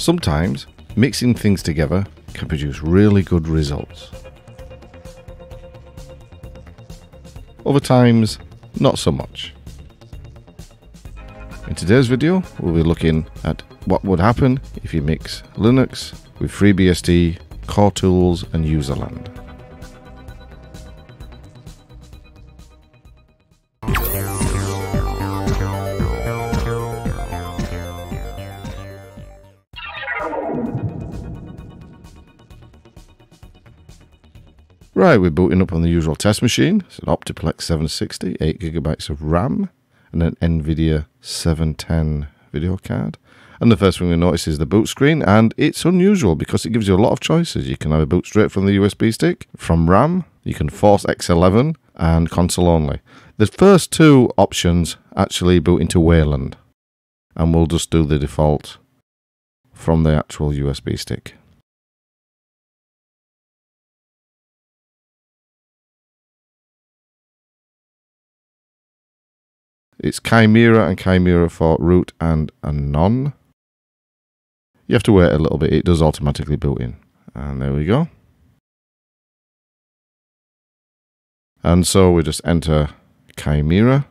Sometimes, mixing things together can produce really good results. Other times, not so much. In today's video, we'll be looking at what would happen if you mix Linux with FreeBSD, Core Tools and Userland. Right, we're booting up on the usual test machine. It's an Optiplex 760, 8GB of RAM, and an Nvidia 710 video card. And the first thing we notice is the boot screen, and it's unusual because it gives you a lot of choices. You can either boot straight from the USB stick, from RAM, you can force X11, and console only. The first two options actually boot into Wayland, and we'll just do the default from the actual USB stick. It's Chimera and Chimera for root and anon. You have to wait a little bit, it does automatically boot in. And there we go. And so we just enter Chimera.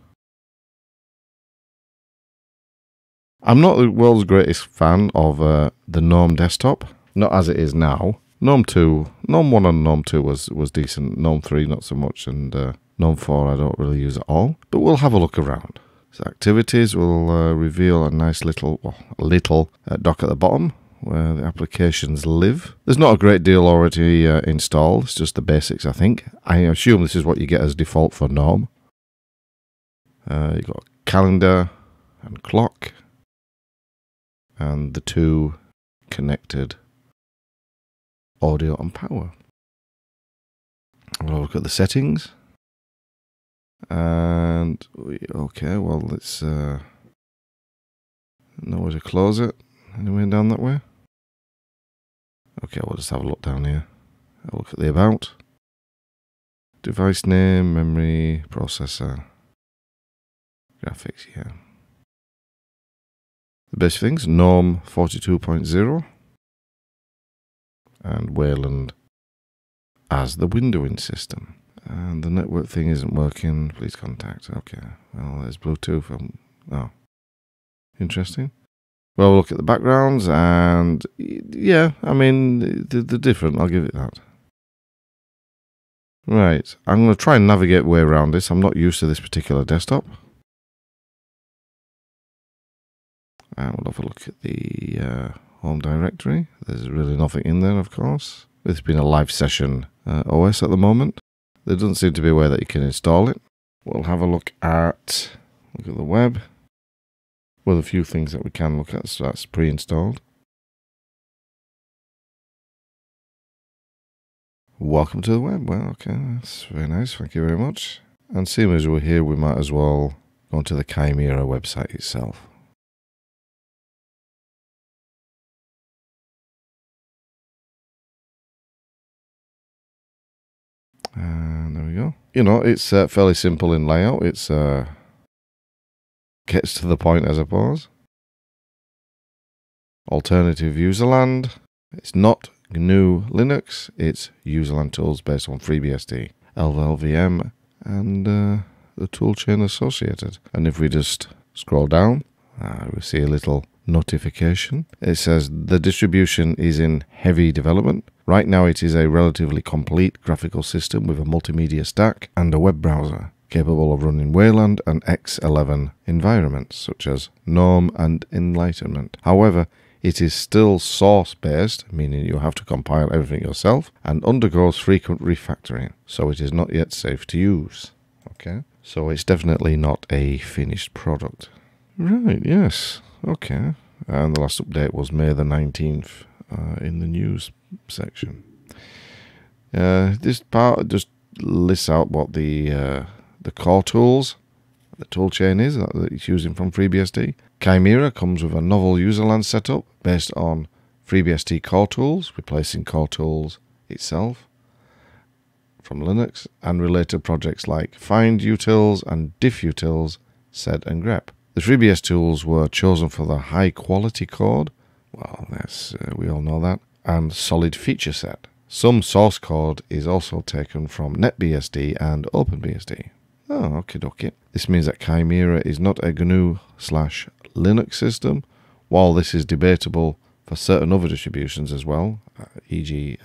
I'm not the world's greatest fan of the GNOME desktop, not as it is now. GNOME 2, GNOME 1 and GNOME 2 was decent, GNOME 3 not so much, and GNOME 4 I don't really use at all, but we'll have a look around. So activities will reveal a nice little, well, dock at the bottom where the applications live. There's not a great deal already installed, it's just the basics I think. I assume this is what you get as default for GNOME. You've got calendar and clock, and the two connected audio and power. We'll look at the settings. And okay, well, let's know where to close it. Anywhere down that way? Okay, we'll just have a look down here. I'll look at the about. Device name, memory, processor, graphics, yeah. The basic things, GNOME 42.0 and Wayland as the windowing system. And the network thing isn't working, please contact. Okay, well, there's Bluetooth. Oh, interesting. Well, we'll look at the backgrounds, and yeah, I mean, they're different, I'll give it that. Right, I'm going to try and navigate way around this. I'm not used to this particular desktop. And we'll have a look at the home directory. There's really nothing in there, of course. It's been a live session OS at the moment. There doesn't seem to be a way that you can install it. We'll have a look at the web. Well, a few things that we can look at, so that's pre-installed. Welcome to the web. Well, okay, that's very nice. Thank you very much. And seeing as we're here, we might as well go onto the Chimera website itself. And there we go. You know, it's fairly simple in layout. It's gets to the point, I suppose. Alternative Userland. It's not GNU Linux. It's Userland tools based on FreeBSD, LLVM, and the toolchain associated. And if we just scroll down, we see a little notification. It says the distribution is in heavy development. Right now it is a relatively complete graphical system with a multimedia stack and a web browser capable of running Wayland and X11 environments such as GNOME and Enlightenment. However, it is still source-based, meaning you have to compile everything yourself, and undergoes frequent refactoring, so it is not yet safe to use. Okay, so it's definitely not a finished product. Right, yes. Okay, and the last update was May the 19th in the news section. This part just lists out what the core tools, the tool chain is that it's using from FreeBSD. Chimera comes with a novel Userland setup based on FreeBSD core tools, replacing core tools itself from Linux, and related projects like findutils and diffutils, sed and grep. The FreeBS tools were chosen for their high quality code, well, that's, we all know that, and solid feature set. Some source code is also taken from NetBSD and OpenBSD. Oh, okie dokie. This means that Chimera is not a GNU/Linux system. While this is debatable for certain other distributions as well, e.g.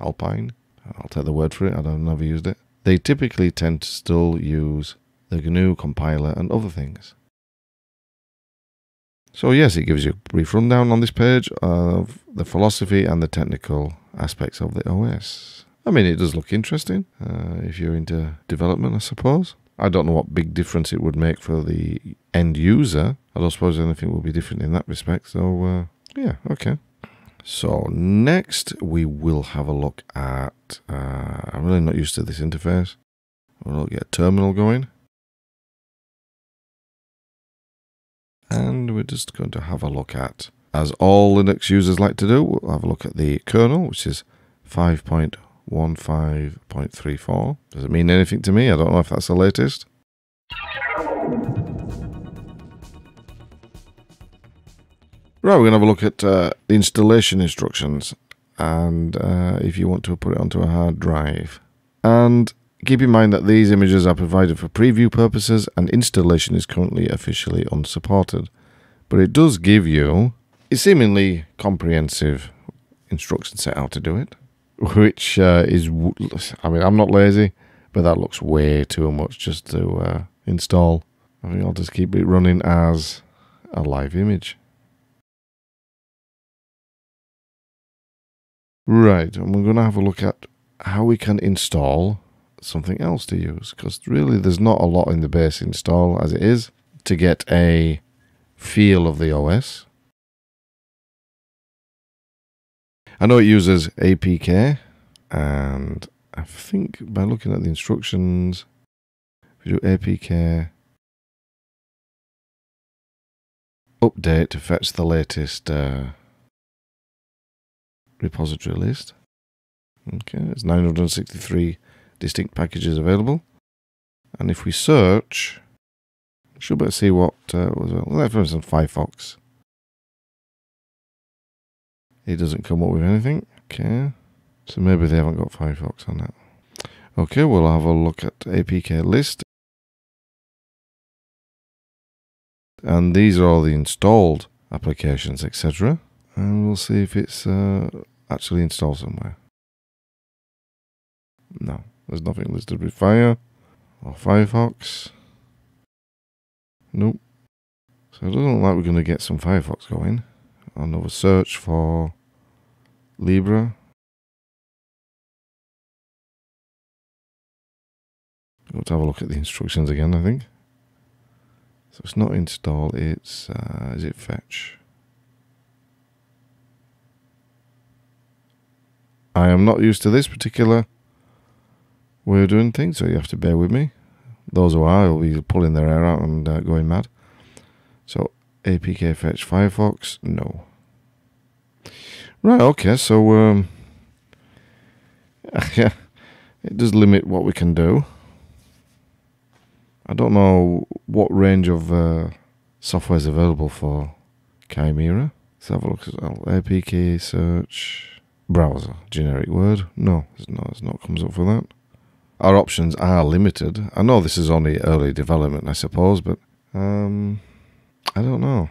Alpine, I'll take the word for it, I don't know if I used it, they typically tend to still use the GNU compiler and other things. So yes, it gives you a brief rundown on this page of the philosophy and the technical aspects of the OS. I mean, it does look interesting if you're into development, I suppose. I don't know what big difference it would make for the end user. I don't suppose anything will be different in that respect. So, yeah, okay. So next we will have a look at... I'm really not used to this interface. We'll get a terminal going. And we're just going to have a look at, as all Linux users like to do, we'll have a look at the kernel, which is 5.15.34. Does it mean anything to me? I don't know if that's the latest. Right, we're going to have a look at the installation instructions and if you want to put it onto a hard drive. And keep in mind that these images are provided for preview purposes and installation is currently officially unsupported. But it does give you a seemingly comprehensive instruction set how to do it. Which is, I mean, I'm not lazy, but that looks way too much just to install. I think I'll just keep it running as a live image. Right, and we're going to have a look at how we can install something else to use, because really there's not a lot in the base install as it is to get a feel of the OS. I know it uses APK, and I think by looking at the instructions, if we do APK update to fetch the latest repository list. Okay, there's 963 distinct packages available, and if we search, we should be able to see what was it. Well, for instance, Firefox. It doesn't come up with anything. Okay. So maybe they haven't got Firefox on that. Okay, we'll have a look at APK list. And these are all the installed applications, etc. And we'll see if it's actually installed somewhere. No, there's nothing listed with Fire or Firefox. Nope. So it doesn't look like we're going to get some Firefox going. Another search for Libra. We'll have a look at the instructions again, I think. So it's not install, it's, is it fetch? I am not used to this particular way of doing things, so you have to bear with me. Those who are will be pulling their hair out and going mad. So, APK fetch Firefox? No. Right, okay, so yeah, it does limit what we can do. I don't know what range of software is available for Chimera. Let's have a look as well. APK search browser, generic word. No, it's not comes up for that. Our options are limited. I know this is only early development, I suppose, but I don't know.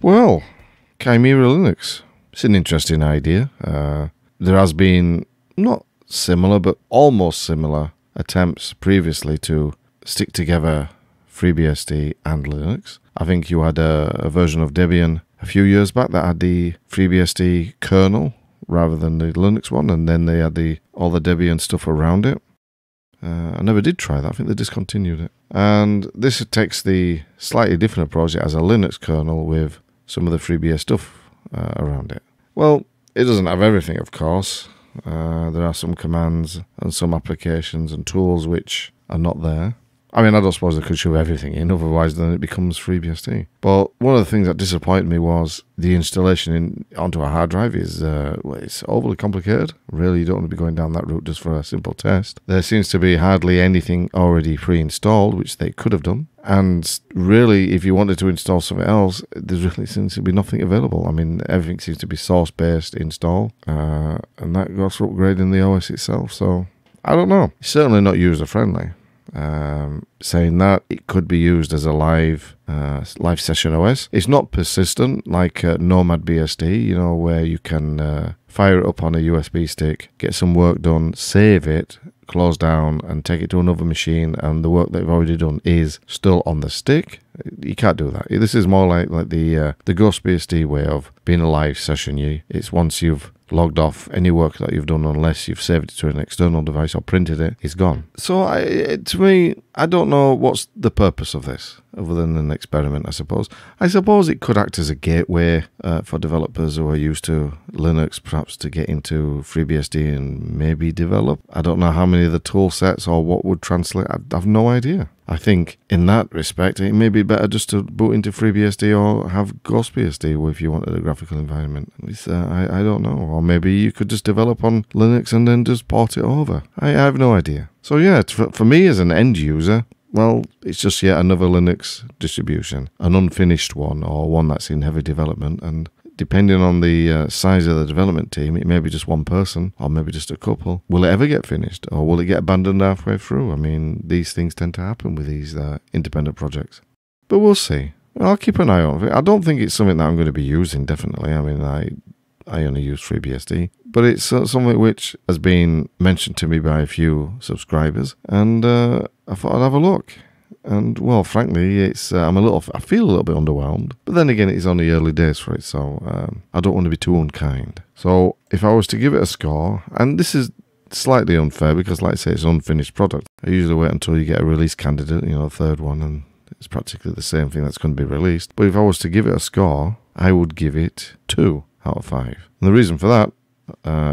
Well, Chimera Linux. It's an interesting idea. There has been not similar, but almost similar attempts previously to stick together FreeBSD and Linux. I think you had a version of Debian a few years back that had the FreeBSD kernel rather than the Linux one, and then they had all the Debian stuff around it. I never did try that. I think they discontinued it. And this takes the slightly different approach. It has a Linux kernel with some of the FreeBSD stuff around it. Well, it doesn't have everything, of course. There are some commands and some applications and tools which are not there. I mean, I don't suppose they could shove everything in, otherwise then it becomes FreeBSD. But one of the things that disappointed me was the installation onto a hard drive is it's overly complicated. Really, you don't want to be going down that route just for a simple test. There seems to be hardly anything already pre-installed, which they could have done. And really, if you wanted to install something else, there really seems to be nothing available. I mean, everything seems to be source-based install, and that goes for upgrading the OS itself. So, I don't know. It's certainly not user-friendly. Saying that, it could be used as a live session OS. It's not persistent like NomadBSD, you know, where you can fire it up on a USB stick, get some work done, save it, close down and take it to another machine, and the work that you've already done is still on the stick. You can't do that. This is more like the GhostBSD way of being a live session. It's once you've logged off, any work that you've done, unless you've saved it to an external device or printed it, is gone. So to me, I don't know what's the purpose of this, other than an experiment, I suppose. I suppose it could act as a gateway for developers who are used to Linux, perhaps, to get into FreeBSD and maybe develop. I don't know how many of the tool sets or what would translate. I have no idea. I think in that respect, it may be better just to boot into FreeBSD or have GhostBSD if you wanted a graphical environment. At least, I don't know. Or maybe you could just develop on Linux and then just port it over. I have no idea. So yeah, for me as an end user, well, it's just yet another Linux distribution. An unfinished one, or one that's in heavy development, and depending on the size of the development team, it may be just one person, or maybe just a couple. Will it ever get finished, or will it get abandoned halfway through? I mean, these things tend to happen with these independent projects. But we'll see. I'll keep an eye on it. I don't think it's something that I'm going to be using, definitely. I mean, I only use FreeBSD. But it's something which has been mentioned to me by a few subscribers, and I thought I'd have a look. And well, frankly, it's I feel a little bit underwhelmed. But then again, it is on the early days for it, so I don't want to be too unkind. So if I was to give it a score, and this is slightly unfair because, like I say, it's an unfinished product. I usually wait until you get a release candidate, you know, a third one, and it's practically the same thing that's going to be released. But if I was to give it a score, I would give it 2 out of 5. And the reason for that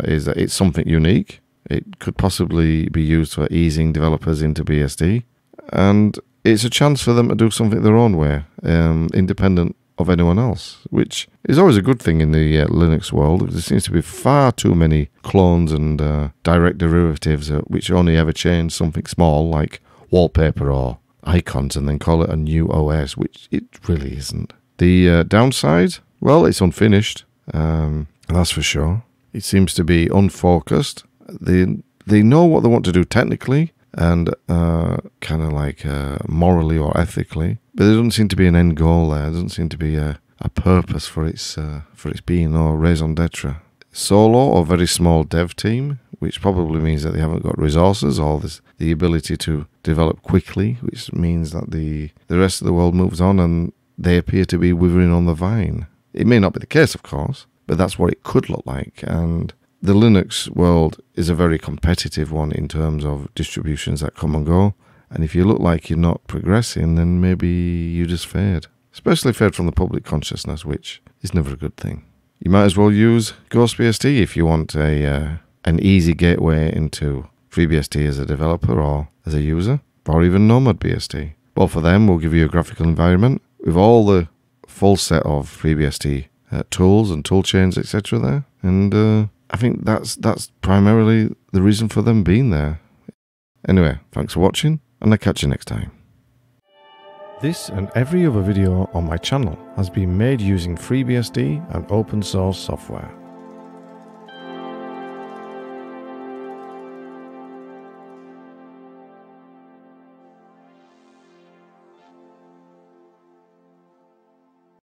is that it's something unique. It could possibly be used for easing developers into BSD, and it's a chance for them to do something their own way, independent of anyone else, which is always a good thing in the Linux world. There seems to be far too many clones and direct derivatives which only ever change something small like wallpaper or icons and then call it a new OS, which it really isn't. The downside? Well, it's unfinished, that's for sure. It seems to be unfocused. They know what they want to do technically, and kind of like morally or ethically, but there doesn't seem to be an end goal there. There doesn't seem to be a purpose for its being or raison d'etre. Solo or very small dev team, which probably means that they haven't got resources or the ability to develop quickly, which means that the rest of the world moves on and they appear to be withering on the vine. It may not be the case, of course, but that's what it could look like. And the Linux world is a very competitive one in terms of distributions that come and go. And if you look like you're not progressing, then maybe you just fade. Especially fade from the public consciousness, which is never a good thing. You might as well use GhostBSD if you want an easy gateway into FreeBSD as a developer or as a user, or even NomadBSD. Both of them will give you a graphical environment with all the full set of FreeBSD tools and tool chains, etc. there. And I think that's primarily the reason for them being there. Anyway, thanks for watching, and I'll catch you next time. This and every other video on my channel has been made using FreeBSD and open source software.